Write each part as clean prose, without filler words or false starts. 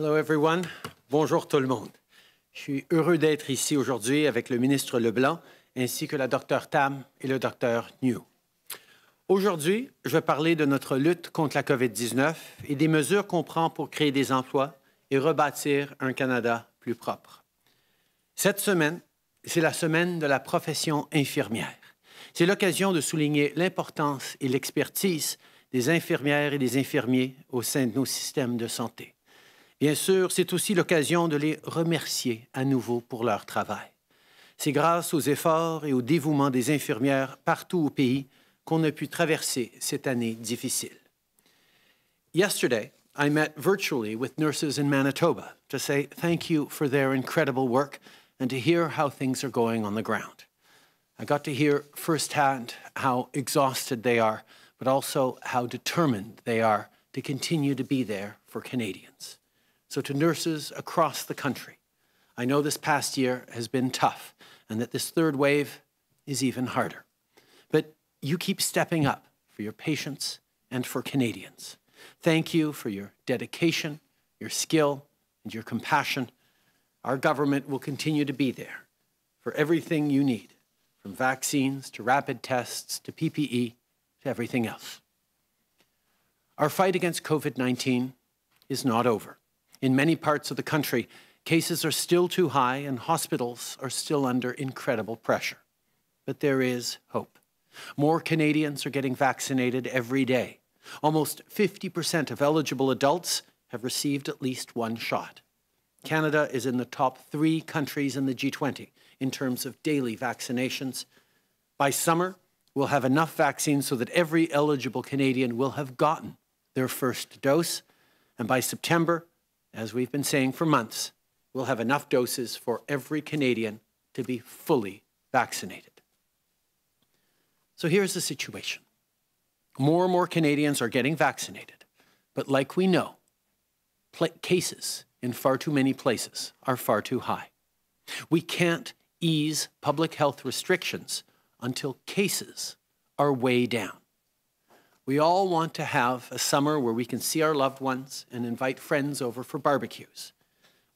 Hello everyone. Bonjour tout le monde. Je suis heureux d'être ici aujourd'hui avec le ministre Leblanc ainsi que la Dr Tam et le Dr New. Aujourd'hui, je vais parler de notre lutte contre la COVID-19 et des mesures qu'on prend pour créer des emplois et rebâtir un Canada plus propre. Cette semaine, c'est la semaine de la profession infirmière. C'est l'occasion de souligner l'importance et l'expertise des infirmières et des infirmiers au sein de nos systèmes de santé. Bien sûr, c'est aussi l'occasion de les remercier à nouveau pour leur travail. C'est grâce aux efforts et au dévouement des infirmières partout au pays qu'on a pu traverser cette année difficile. Yesterday, I met virtually with nurses in Manitoba to say thank you for their incredible work and to hear how things are going on the ground. I got to hear firsthand how exhausted they are, but also how determined they are to continue to be there for Canadians. So to nurses across the country, I know this past year has been tough and that this third wave is even harder. But you keep stepping up for your patients and for Canadians. Thank you for your dedication, your skill, and your compassion. Our government will continue to be there for everything you need, from vaccines to rapid tests to PPE to everything else. Our fight against COVID-19 is not over. In many parts of the country, cases are still too high and hospitals are still under incredible pressure. But there is hope. More Canadians are getting vaccinated every day. Almost 50% of eligible adults have received at least one shot. Canada is in the top 3 countries in the G20 in terms of daily vaccinations. By summer, we'll have enough vaccines so that every eligible Canadian will have gotten their first dose. And by September, as we've been saying for months, we'll have enough doses for every Canadian to be fully vaccinated. So here's the situation. More and more Canadians are getting vaccinated, but like we know, cases in far too many places are far too high. We can't ease public health restrictions until cases are way down. We all want to have a summer where we can see our loved ones and invite friends over for barbecues.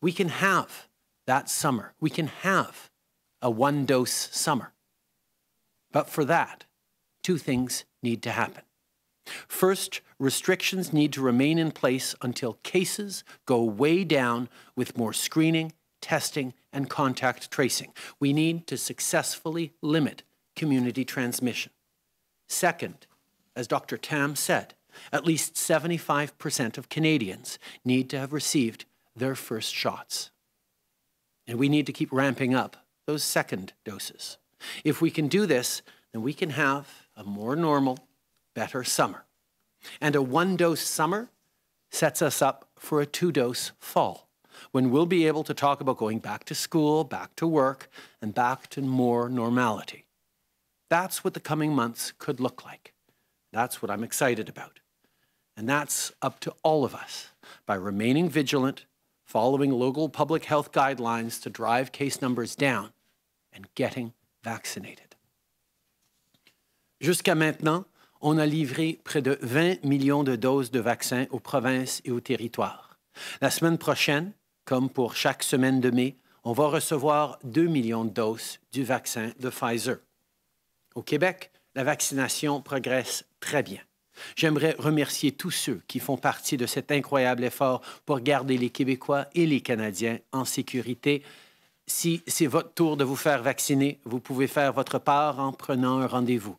We can have that summer. We can have a one-dose summer. But for that, 2 things need to happen. First, restrictions need to remain in place until cases go way down with more screening, testing, and contact tracing. We need to successfully limit community transmission. Second, as Dr. Tam said, at least 75% of Canadians need to have received their first shots. And we need to keep ramping up those second doses. If we can do this, then we can have a more normal, better summer. And a one-dose summer sets us up for a 2-dose fall, when we'll be able to talk about going back to school, back to work, and back to more normality. That's what the coming months could look like. That's what I'm excited about. And that's up to all of us, by remaining vigilant, following local public health guidelines to drive case numbers down, and getting vaccinated. Jusqu'à maintenant, on a livré près de 20 millions de doses de vaccins aux provinces et aux territoires. La semaine prochaine, comme pour chaque semaine de mai, on va recevoir 2 millions de doses du vaccin de Pfizer. Au Québec, la vaccination progresse très bien. J'aimerais remercier tous ceux qui font partie de cet incroyable effort pour garder les Québécois et les Canadiens en sécurité. Si c'est votre tour de vous faire vacciner, vous pouvez faire votre part en prenant un rendez-vous.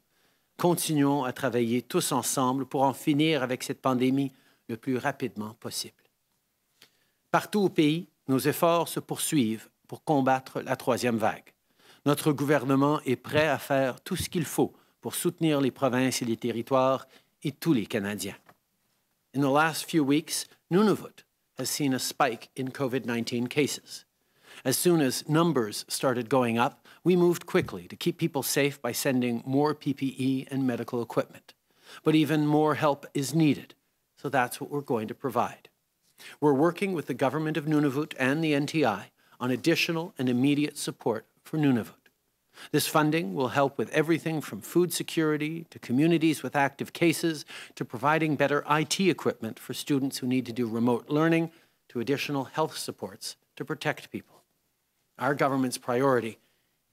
Continuons à travailler tous ensemble pour en finir avec cette pandémie le plus rapidement possible. Partout au pays, nos efforts se poursuivent pour combattre la 3e vague. Notre gouvernement est prêt à faire tout ce qu'il faut pour soutenir les provinces et les territoires et tous les Canadiens. In the last few weeks, Nunavut has seen a spike in COVID-19 cases. As soon as numbers started going up, we moved quickly to keep people safe by sending more PPE and medical equipment. But even more help is needed, so that's what we're going to provide. We're working with the government of Nunavut and the NTI on additional and immediate support for Nunavut. This funding will help with everything from food security to communities with active cases to providing better IT equipment for students who need to do remote learning to to additional health supports to protect people. Our government's priority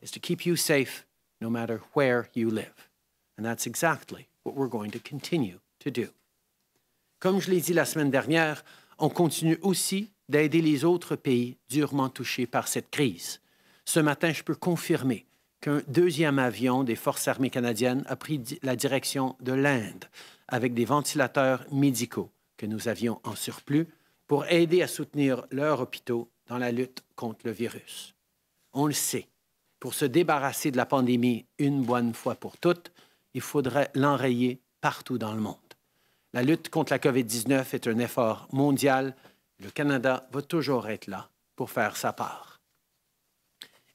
is to keep you safe no matter where you live. And that's exactly what we're going to continue to do. Comme je l'ai dit la semaine dernière, on continue aussi d'aider les autres pays durement touchés par cette crise. Ce matin, je peux confirmer qu'un deuxième avion des Forces armées canadiennes a pris la direction de l'Inde avec des ventilateurs médicaux que nous avions en surplus pour aider à soutenir leurs hôpitaux dans la lutte contre le virus. On le sait, pour se débarrasser de la pandémie une bonne fois pour toutes, il faudrait l'enrayer partout dans le monde. La lutte contre la COVID-19 est un effort mondial. Le Canada va toujours être là pour faire sa part.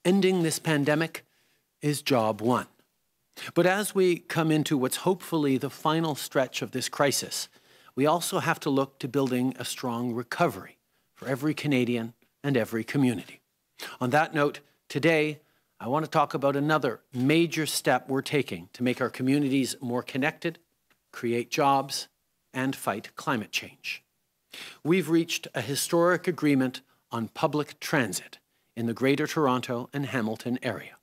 Ending this pandemic is job one. But as we come into what's hopefully the final stretch of this crisis, we also have to look to building a strong recovery for every Canadian and every community. On that note, today, I want to talk about another major step we're taking to make our communities more connected, create jobs, and fight climate change. We've reached a historic agreement on public transit in the Greater Toronto and Hamilton Area.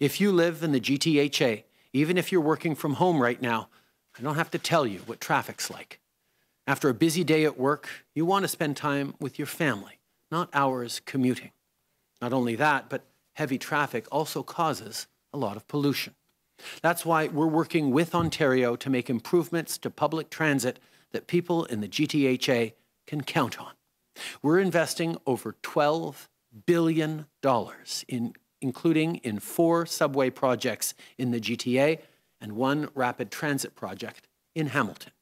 If you live in the GTHA, even if you're working from home right now, I don't have to tell you what traffic's like. After a busy day at work, you want to spend time with your family, not hours commuting. Not only that, but heavy traffic also causes a lot of pollution. That's why we're working with Ontario to make improvements to public transit that people in the GTHA can count on. We're investing over $12 billion, including in 4 subway projects in the GTA and 1 rapid transit project in Hamilton.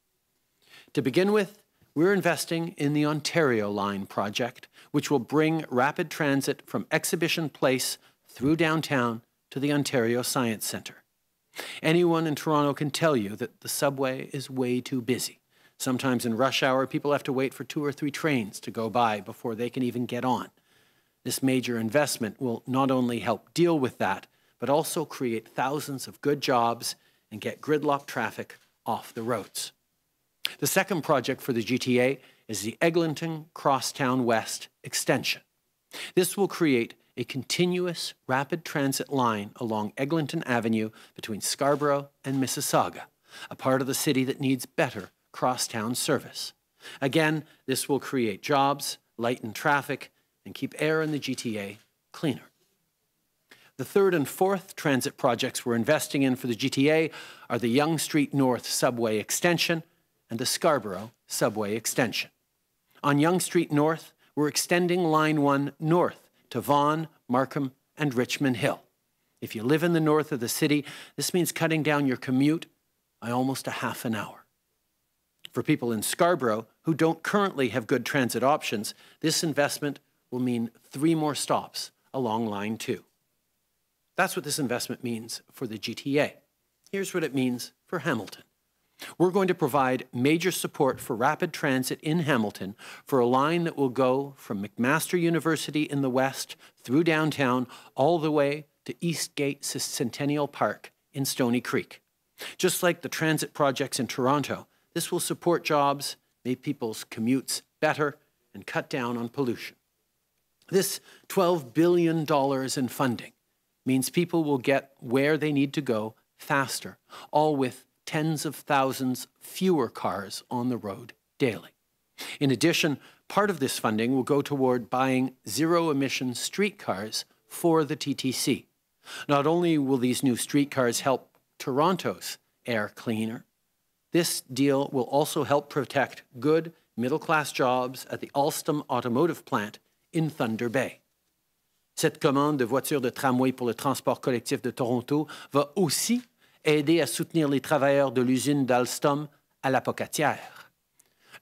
To begin with, we're investing in the Ontario Line project, which will bring rapid transit from Exhibition Place through downtown to the Ontario Science Centre. Anyone in Toronto can tell you that the subway is way too busy. Sometimes in rush hour, people have to wait for 2 or 3 trains to go by before they can even get on. This major investment will not only help deal with that, but also create thousands of good jobs and get gridlock traffic off the roads. The second project for the GTA is the Eglinton Crosstown West extension. This will create a continuous rapid transit line along Eglinton Avenue between Scarborough and Mississauga, a part of the city that needs better crosstown service. Again, this will create jobs, lighten traffic, and keep air in the GTA cleaner. The third and fourth transit projects we're investing in for the GTA are the Yonge Street North subway extension and the Scarborough subway extension. On Yonge Street North, we're extending Line 1 north to Vaughan, Markham, and Richmond Hill. If you live in the north of the city, this means cutting down your commute by almost a half an hour. For people in Scarborough who don't currently have good transit options, this investment will mean 3 more stops along Line 2. That's what this investment means for the GTA. Here's what it means for Hamilton. We're going to provide major support for rapid transit in Hamilton for a line that will go from McMaster University in the west through downtown all the way to Eastgate Centennial Park in Stony Creek. Just like the transit projects in Toronto, this will support jobs, make people's commutes better, and cut down on pollution. This $12 billion in funding means people will get where they need to go faster, all with tens of thousands fewer cars on the road daily. In addition, part of this funding will go toward buying zero-emission streetcars for the TTC. Not only will these new streetcars help Toronto's air cleaner, this deal will also help protect good middle-class jobs at the Alstom Automotive Plant in Thunder Bay. Cette commande de voitures de tramway pour le transport collectif de Toronto va aussi aider à soutenir les travailleurs de l'usine d'Alstom à la Pocatière.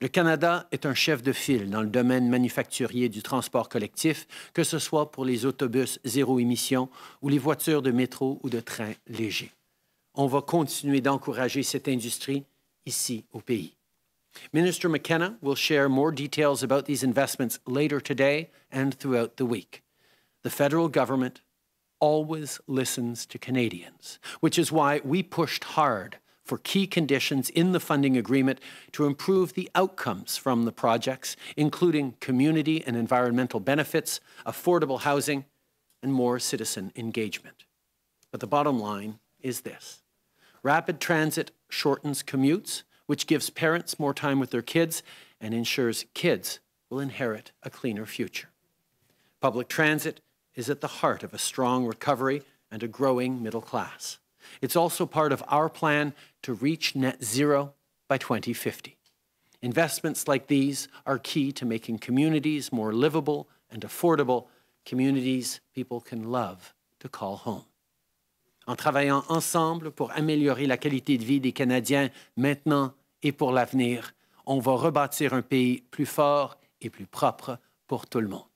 Le Canada est un chef de file dans le domaine manufacturier du transport collectif, que ce soit pour les autobus zéro émission ou les voitures de métro ou de train léger. On va continuer d'encourager cette industrie ici au pays. Minister McKenna will share more details about these investments later today and throughout the week. The federal government always listens to Canadians, which is why we pushed hard for key conditions in the funding agreement to improve the outcomes from the projects, including community and environmental benefits, affordable housing, and more citizen engagement. But the bottom line is this. Rapid transit shortens commutes, which gives parents more time with their kids and ensures kids will inherit a cleaner future. Public transit is at the heart of a strong recovery and a growing middle class. It's also part of our plan to reach net zero by 2050. Investments like these are key to making communities more livable and affordable, communities people can love to call home. En travaillant ensemble pour améliorer la qualité de vie des Canadiens maintenant et pour l'avenir, on va rebâtir un pays plus fort et plus propre pour tout le monde.